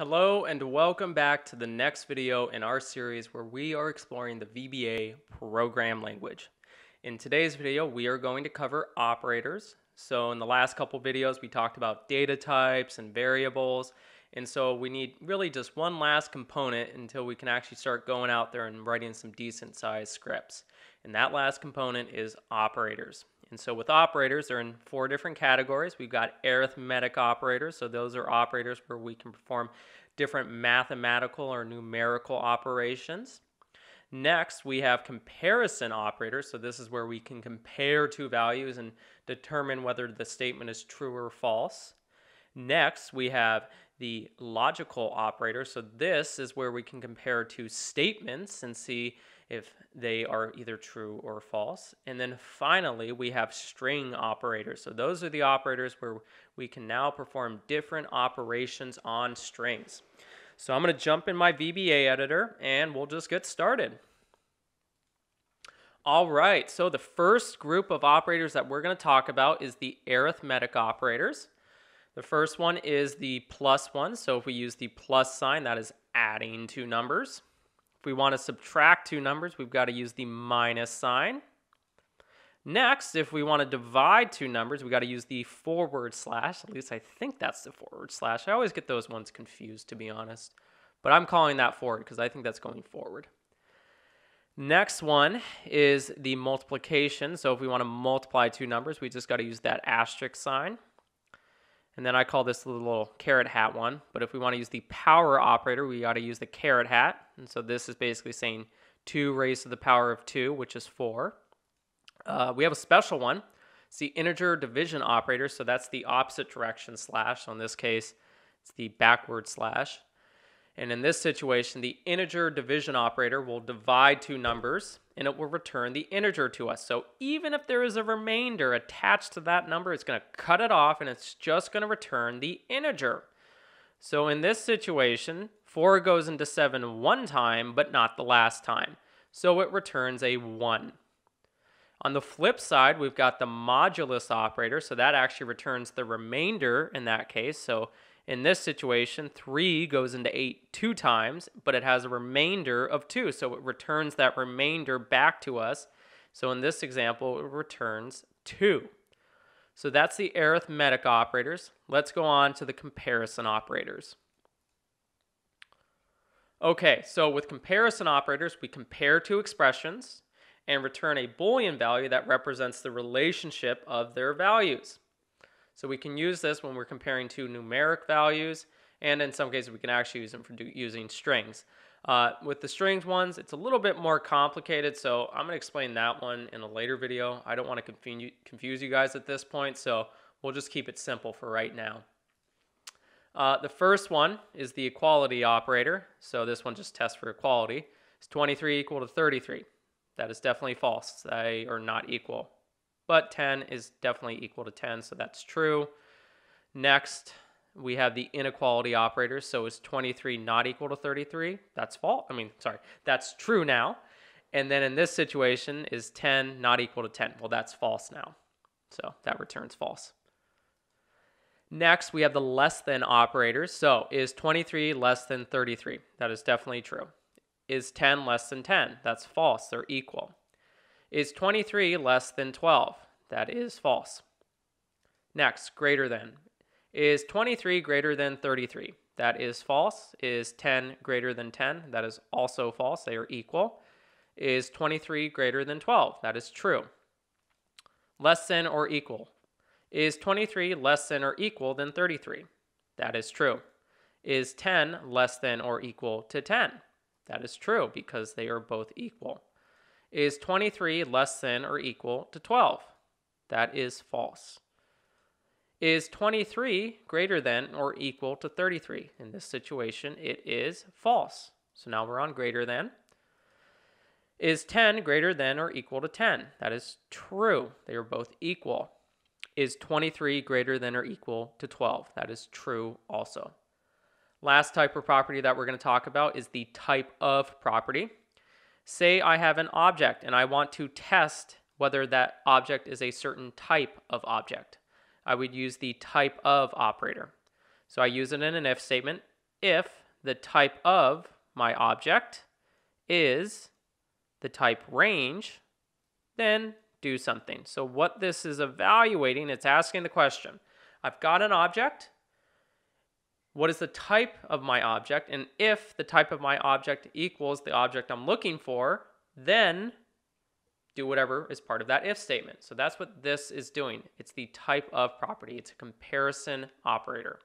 Hello and welcome back to the next video in our series where we are exploring the VBA program language. In today's video, we are going to cover operators. So in the last couple videos, we talked about data types and variables. And so we need really just one last component until we can actually start going out there and writing some decent sized scripts. And that last component is operators. And so with operators, they're in four different categories. We've got arithmetic operators. So those are operators where we can perform different mathematical or numerical operations. Next, we have comparison operators. So this is where we can compare two values and determine whether the statement is true or false. Next, we have the logical operator. So this is where we can compare two statements and see if they are either true or false. And then finally, we have string operators. So those are the operators where we can now perform different operations on strings. So I'm going to jump in my VBA editor and we'll just get started. All right, so the first group of operators that we're going to talk about is the arithmetic operators. The first one is the plus one. So if we use the plus sign, that is adding two numbers. If we want to subtract two numbers, we've got to use the minus sign. Next, if we want to divide two numbers, we've got to use the forward slash. At least I think that's the forward slash. I always get those ones confused, to be honest. But I'm calling that forward because I think that's going forward. Next one is the multiplication. So if we want to multiply two numbers, we just got to use that asterisk sign. And then I call this the little carrot hat one. But if we want to use the power operator, we got to use the carrot hat. And so this is basically saying 2 raised to the power of 2, which is 4. We have a special one. It's the integer division operator. So that's the opposite direction slash. So in this case, it's the backward slash. And in this situation, the integer division operator will divide two numbers, and it will return the integer to us. So even if there is a remainder attached to that number, it's going to cut it off, and it's just going to return the integer. So in this situation, 4 goes into 7 one time, but not the last time. So it returns a 1. On the flip side, we've got the modulus operator. So that actually returns the remainder in that case. So in this situation, 3 goes into 8 two times, but it has a remainder of 2. So it returns that remainder back to us. So in this example, it returns 2. So that's the arithmetic operators. Let's go on to the comparison operators. Okay, so with comparison operators, we compare two expressions and return a Boolean value that represents the relationship of their values. So we can use this when we're comparing two numeric values, and in some cases we can actually use them for using strings. With the strings ones, it's a little bit more complicated, so I'm going to explain that one in a later video. I don't want to confuse you guys at this point, so we'll just keep it simple for right now. The first one is the equality operator, so this one just tests for equality. Is 23 equal to 33? That is definitely false. They are not equal. But 10 is definitely equal to 10, so that's true. Next, we have the inequality operator. So is 23 not equal to 33? That's false. That's true now. And then in this situation, is 10 not equal to 10? Well, that's false now. So that returns false. Next, we have the less than operator. So is 23 less than 33? That is definitely true. Is 10 less than 10? That's false. They're equal. Is 23 less than 12? That is false. Next, greater than. Is 23 greater than 33? That is false. Is 10 greater than 10? That is also false. They are equal. Is 23 greater than 12? That is true. Less than or equal. Is 23 less than or equal than 33? That is true. Is 10 less than or equal to 10? That is true because they are both equal. Is 23 less than or equal to 12? That is false. Is 23 greater than or equal to 33? In this situation, it is false. So now we're on greater than. Is 10 greater than or equal to 10? That is true. They are both equal. Is 23 greater than or equal to 12? That is true also. Last type or property that we're going to talk about is the type of property. Say I have an object and I want to test whether that object is a certain type of object. I would use the type of operator. So I use it in an if statement. if the type of my object is the type range, then do something. So what this is evaluating, it's asking the question, I've got an object, what is the type of my object? And if the type of my object equals the object I'm looking for, then do whatever is part of that if statement. So that's what this is doing. It's the type of property. It's a comparison operator.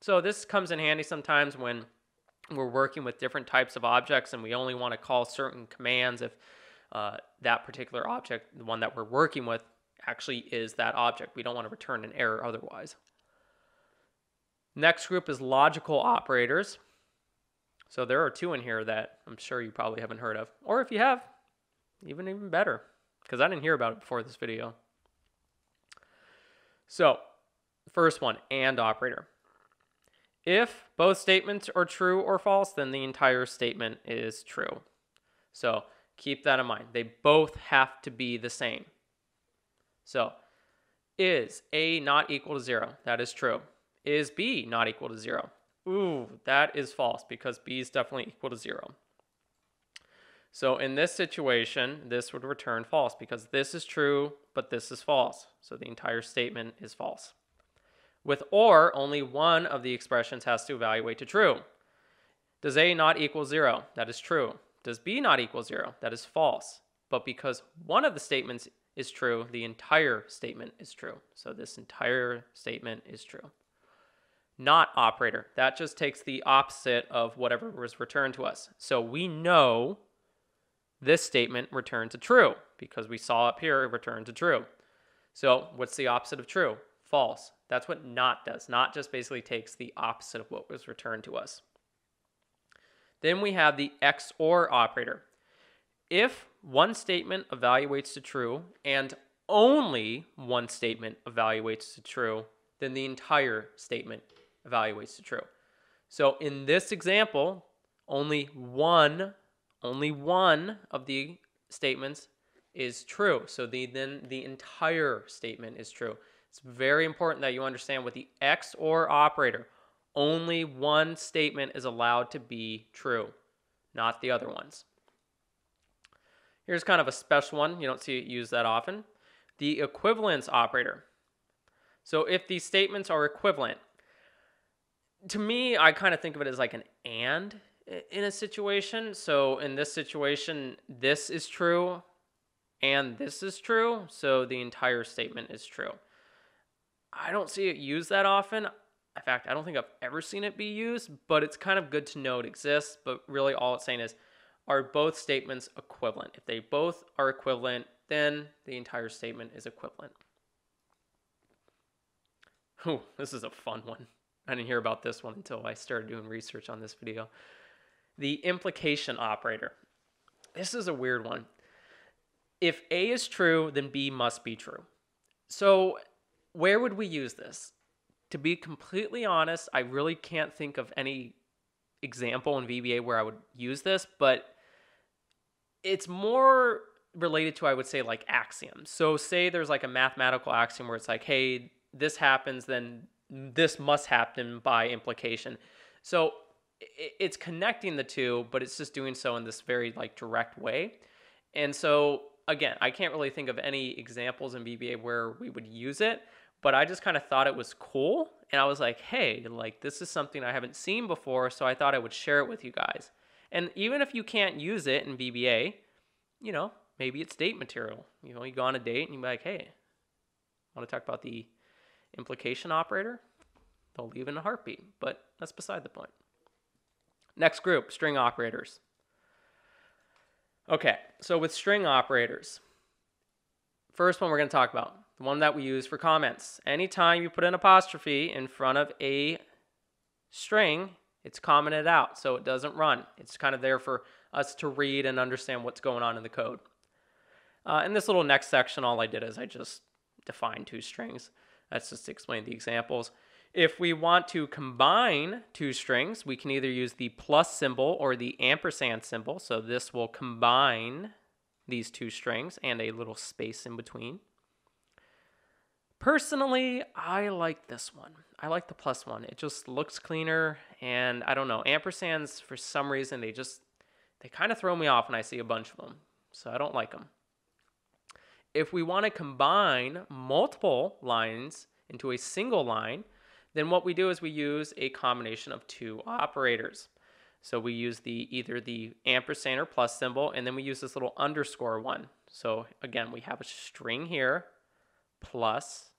So this comes in handy sometimes when we're working with different types of objects and we only want to call certain commands if that particular object, the one that we're working with, actually is that object. We don't want to return an error otherwise. Next group is logical operators. So there are two in here that I'm sure you probably haven't heard of. Or if you have, even better, because I didn't hear about it before this video. So, first one, AND operator. If both statements are true or false, then the entire statement is true. So, keep that in mind. They both have to be the same. So, is A not equal to 0? That is true. Is B not equal to 0? Ooh, that is false because B is definitely equal to 0. So in this situation, this would return false because this is true, but this is false. So the entire statement is false. With OR, only one of the expressions has to evaluate to true. Does A not equal 0? That is true. Does B not equal 0? That is false. But because one of the statements is true, the entire statement is true. So this entire statement is true. Not operator. That just takes the opposite of whatever was returned to us. So we know this statement returns a true because we saw up here it returned a true. So what's the opposite of true? False. That's what not does. Not just basically takes the opposite of what was returned to us. Then we have the XOR operator. If one statement evaluates to true and only one statement evaluates to true, then the entire statement evaluates to true. So in this example, only one of the statements is true. So then the entire statement is true. It's very important that you understand with the XOR operator, only one statement is allowed to be true, not the other ones. Here's kind of a special one. You don't see it used that often. The equivalence operator. So if these statements are equivalent, to me, I kind of think of it as like an and in a situation. So in this situation, this is true and this is true. So the entire statement is true. I don't see it used that often. In fact, I don't think I've ever seen it be used, but it's kind of good to know it exists. But really all it's saying is, are both statements equivalent? If they both are equivalent, then the entire statement is equivalent. Ooh, this is a fun one. I didn't hear about this one until I started doing research on this video. The implication operator. This is a weird one. If A is true, then B must be true. So where would we use this? To be completely honest, I really can't think of any example in VBA where I would use this, but it's more related to, I would say, like axioms. So say there's like a mathematical axiom where it's like, hey, this happens, then this must happen by implication. So it's connecting the two, but it's just doing so in this very like direct way. And so again, I can't really think of any examples in VBA where we would use it, but I just kind of thought it was cool. And I was like, hey, like this is something I haven't seen before. So I thought I would share it with you guys. And even if you can't use it in VBA, you know, maybe it's date material. You know, you go on a date and you're like, hey, I want to talk about the implication operator. They'll leave in a heartbeat, but that's beside the point. Next group, string operators. Okay, so with string operators, first one we're going to talk about, the one that we use for comments. Anytime you put an apostrophe in front of a string, it's commented out, so it doesn't run. It's kind of there for us to read and understand what's going on in the code. In this little next section, all I did is I just defined two strings. That's just to explain the examples. If we want to combine two strings, we can either use the plus symbol or the ampersand symbol. So this will combine these two strings and a little space in between. Personally, I like this one. I like the plus one. It just looks cleaner, and I don't know, ampersands, for some reason, they kind of throw me off when I see a bunch of them, so I don't like them. If we want to combine multiple lines into a single line, then what we do is we use a combination of two operators. So we use either the ampersand or plus symbol, and then we use this little underscore one. So again, we have a string here, plus,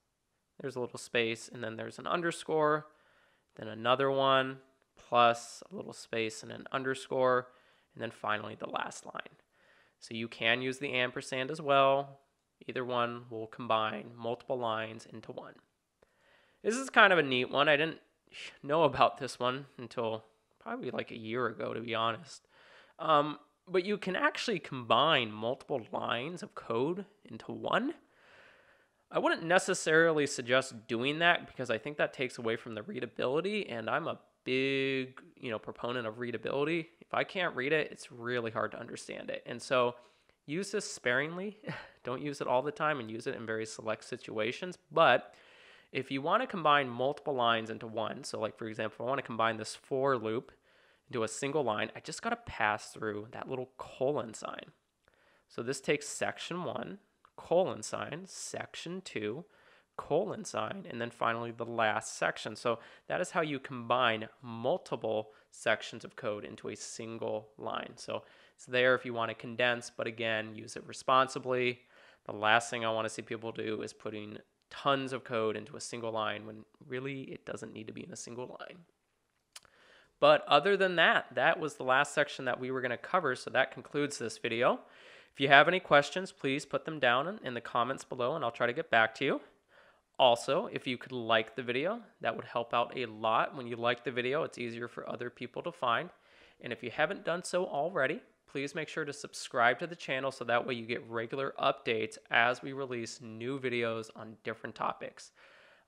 there's a little space, and then there's an underscore, then another one, plus a little space and an underscore, and then finally the last line. So you can use the ampersand as well. Either one will combine multiple lines into one. This is kind of a neat one. I didn't know about this one until probably like a year ago, to be honest. But you can actually combine multiple lines of code into one. I wouldn't necessarily suggest doing that because I think that takes away from the readability, and I'm a big, proponent of readability. If I can't read it, it's really hard to understand it. And so use this sparingly. Don't use it all the time, and use it in very select situations. But if you want to combine multiple lines into one, so like for example, I want to combine this for loop into a single line, I just got to pass through that little colon sign. So this takes section one, colon sign, section two, colon sign, and then finally the last section. So that is how you combine multiple sections of code into a single line. So it's there if you want to condense, but again, use it responsibly. The last thing I want to see people do is putting tons of code into a single line when really it doesn't need to be in a single line. But other than that, that was the last section that we were going to cover, so that concludes this video. If you have any questions, please put them down in the comments below, and I'll try to get back to you. Also, if you could like the video, that would help out a lot. When you like the video, it's easier for other people to find. And if you haven't done so already, please make sure to subscribe to the channel so that way you get regular updates as we release new videos on different topics.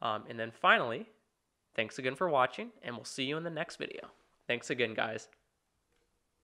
And then finally, thanks again for watching, and we'll see you in the next video. Thanks again, guys.